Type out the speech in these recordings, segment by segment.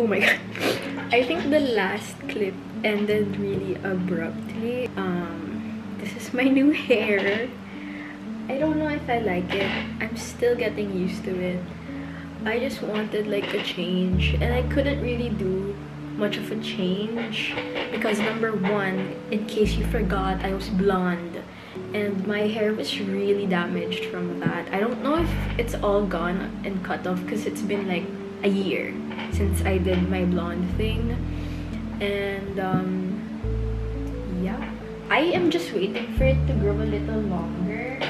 Oh my god. I think the last clip ended really abruptly. This is my new hair. I don't know if I like it. I'm still getting used to it. I just wanted like a change, and I couldn't really do much of a change because number one, in case you forgot, I was blonde and my hair was really damaged from that. I don't know if it's all gone and cut off because it's been like a year since I did my blonde thing, and yeah, I am just waiting for it to grow a little longer.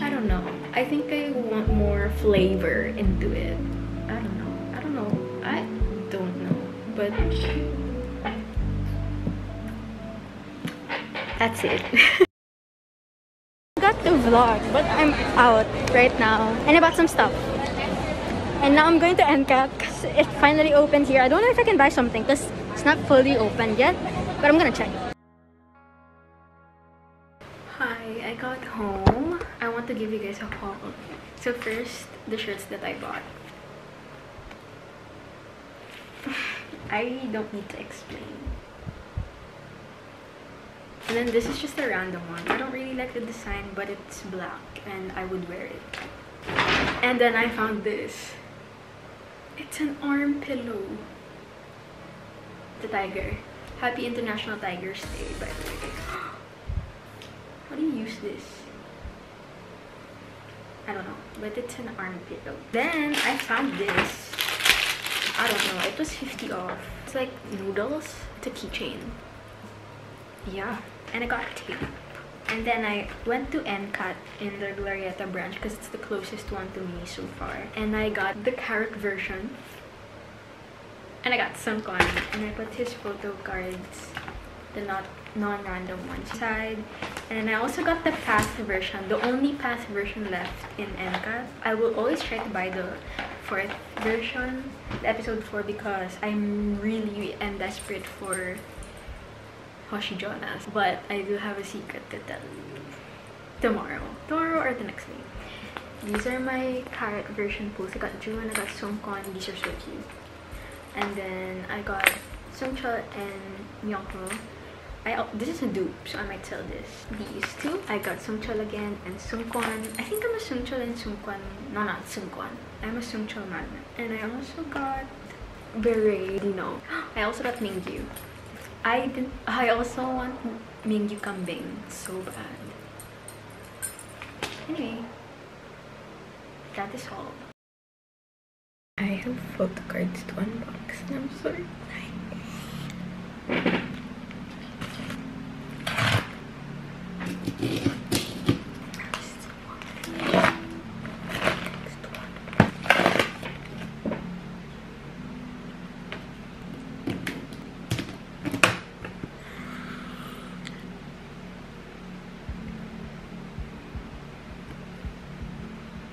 I don't know, I think I want more flavor into it. I don't know, but that's it. I got to vlog, but I'm out right now and I bought some stuff. And now I'm going to NCAT because it finally opened here. I don't know if I can buy something because it's not fully open yet, but I'm gonna check. Hi, I got home. I want to give you guys a haul. So first, the shirts that I bought. I don't need to explain. And then this is just a random one. I don't really like the design, but it's black and I would wear it. And then I found this. It's an arm pillow. The tiger. Happy International Tiger's Day, by the way. How do you use this? I don't know, but it's an arm pillow. Then I found this. I don't know, it was 50 off. It's like noodles. It's a keychain. Yeah. And I got tape. And then I went to NCAT in their Glorieta branch because it's the closest one to me so far. And I got the carrot version. And I got Seungkwan. And I put his photo cards, the non-random one, side. And I also got the past version, the only past version left in NCAT. I will always try to buy the fourth version, the episode 4, because I'm really desperate for Hoshi Jonas, but I do have a secret to tell you tomorrow or the next day. These are my carrot version pulls. I got Ju and I got Seungkwan. These are so cute. And then I got Seungcheol and Myungho. This is a dupe, so I might sell this. These two, I got Seungcheol again and Seungkwan. I think I'm a Seungcheol and Seungkwan. No, not Seungkwan. I'm a Seungcheol magnet. And I also got Beret, Dino. I also got Mingyu. I also want Mingyu Kambing so bad. Anyway, that is all. I have photo cards to unbox and I'm so excited.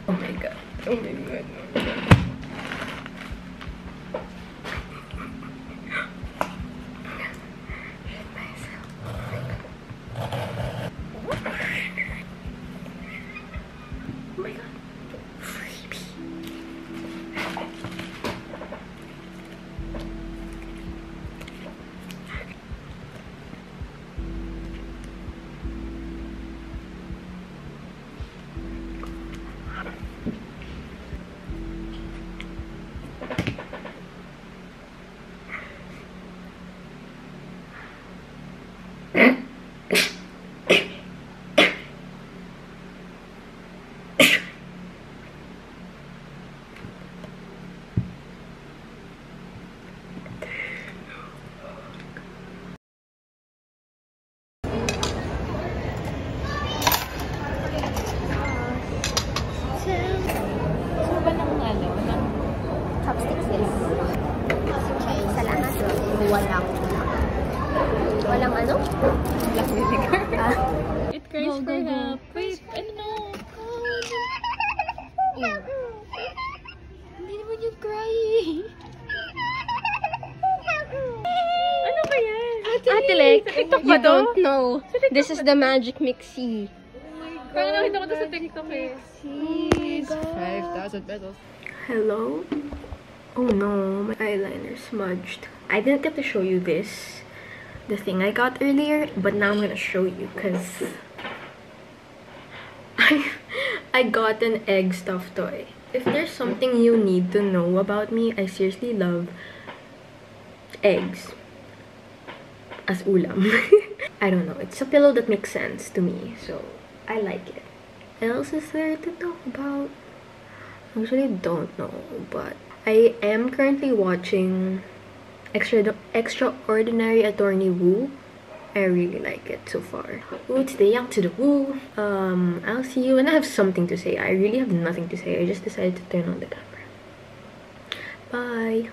Oh my god. It cries for help. Wait, ano? Hindi naman yung crying. Ano ba yan? Ate Lex, TikTok ba to? No. This is the Magic Mixie. Oh my god. Parang nakita ko to sa TikTok eh. 5,000 pesos. Hello? Oh no, my eyeliner smudged. I didn't get to show you this, the thing I got earlier, but now I'm gonna show you because I got an egg stuffed toy. If there's something you need to know about me, I seriously love eggs as ulam. I don't know, it's a pillow that makes sense to me, so I like it. What else is there to talk about? I actually don't know, but I am currently watching Extraordinary Attorney Woo. I really like it so far. Woo to the yang to the woo. I'll see you when I have something to say. I really have nothing to say. I just decided to turn on the camera. Bye.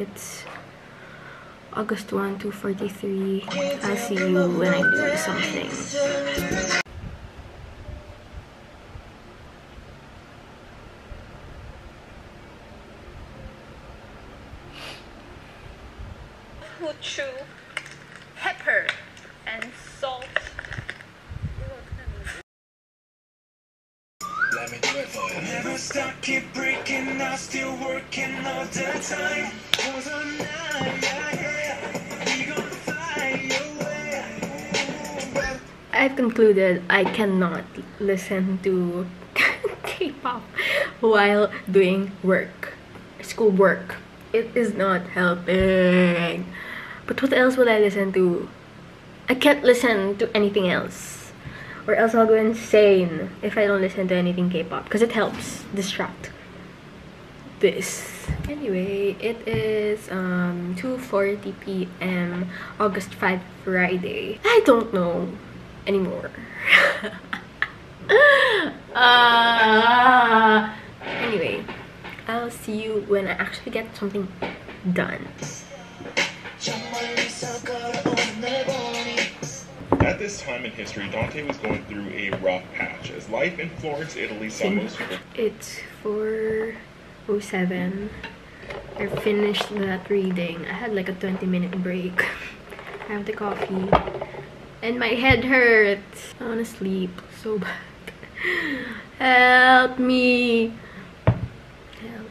It's August 1, 2:43. I'll see you when I do something. Gochu, pepper, and salt. Let me do it for you. Never stop, keep breaking, I'm still working all the time. I've concluded I cannot listen to K-pop while doing work, school work. It is not helping. But what else would I listen to? I can't listen to anything else, or else I'll go insane if I don't listen to anything K-pop, because it helps distract. This. Anyway, it is 2:40 p.m. August 5, Friday. I don't know anymore. Anyway, I'll see you when I actually get something done. At this time in history, Dante was going through a rough patch as life in Florence, Italy saw most people. It's 4:07. I finished that reading. I had like a 20-minute break. I have the coffee and my head hurts. I want to sleep so bad. Help me. Help.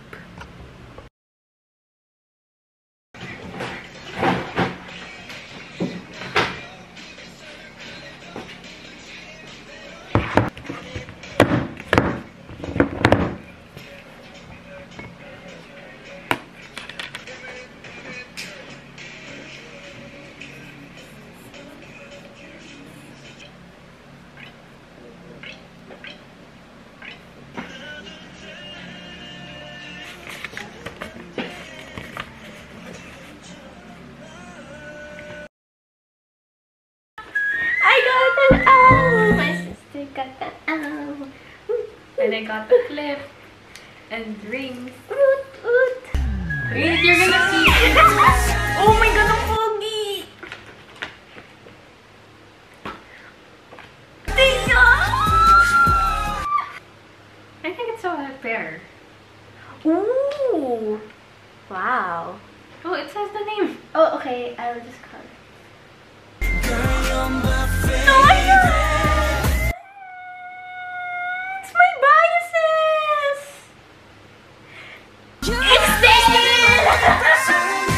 And I got the clip and rings. Oot, oot. Wait, you're gonna see. Oh my god, I'm foggy. Dino! I think it's all a pair. Ooh. Wow. Oh, it says the name. Oh, okay. I will just cut it. No, I don't. It's there!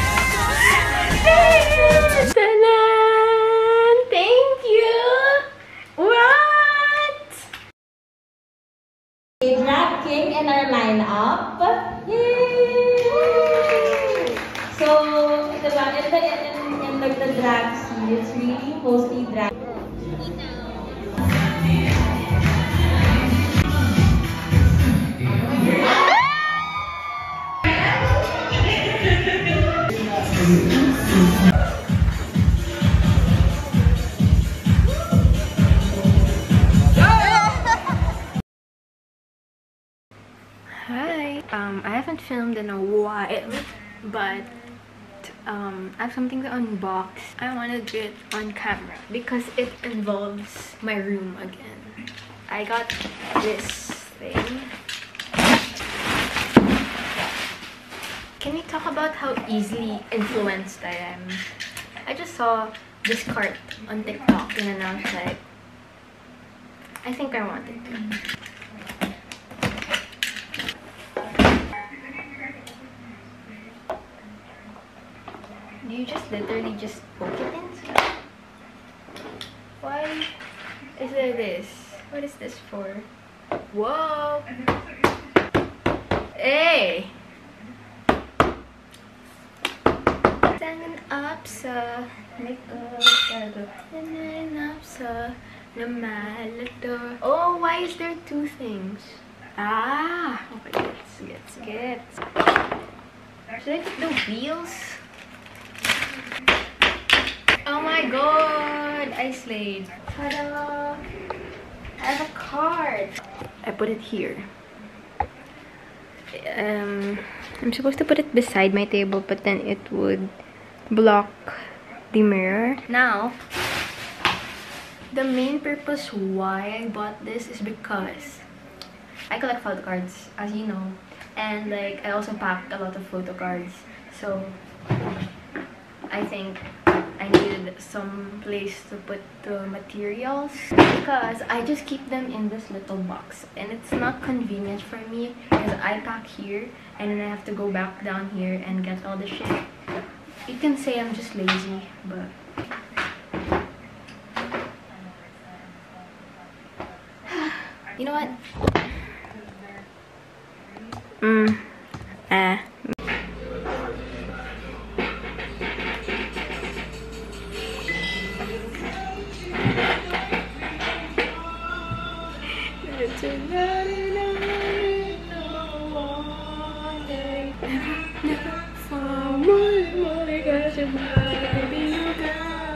that came in our lineup. Yay! So, in like the drag scene, it's really mostly drag. Hi, I haven't filmed in a while, but I have something to unbox. I want to do it on camera because it involves my room again. I got this thing. Can you talk about how easily influenced I am? I just saw this cart on TikTok and I was like, I think I want it. Do you just literally just poke it in? Why is there this? What is this for? Whoa! Hey! Oh, why is there two things? Ah! Oh my god, gets. Should I get the wheels? Oh my god, I slayed. Ta-da! I have a card. I put it here. I'm supposed to put it beside my table, but then it would block the mirror. Now, the main purpose why I bought this is because I collect photo cards, as you know, and like I also packed a lot of photo cards, so I think I needed some place to put the materials because I just keep them in this little box and it's not convenient for me because I pack here and then I have to go back down here and get all the shit. You can say I'm just lazy, but... you know what?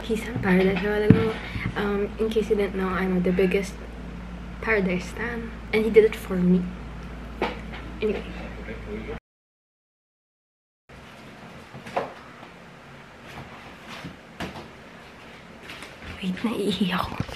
He sang Paradise a while ago. In case you didn't know, I'm the biggest Paradise stan, and he did it for me. Anyway. Wait, naiiyak ako.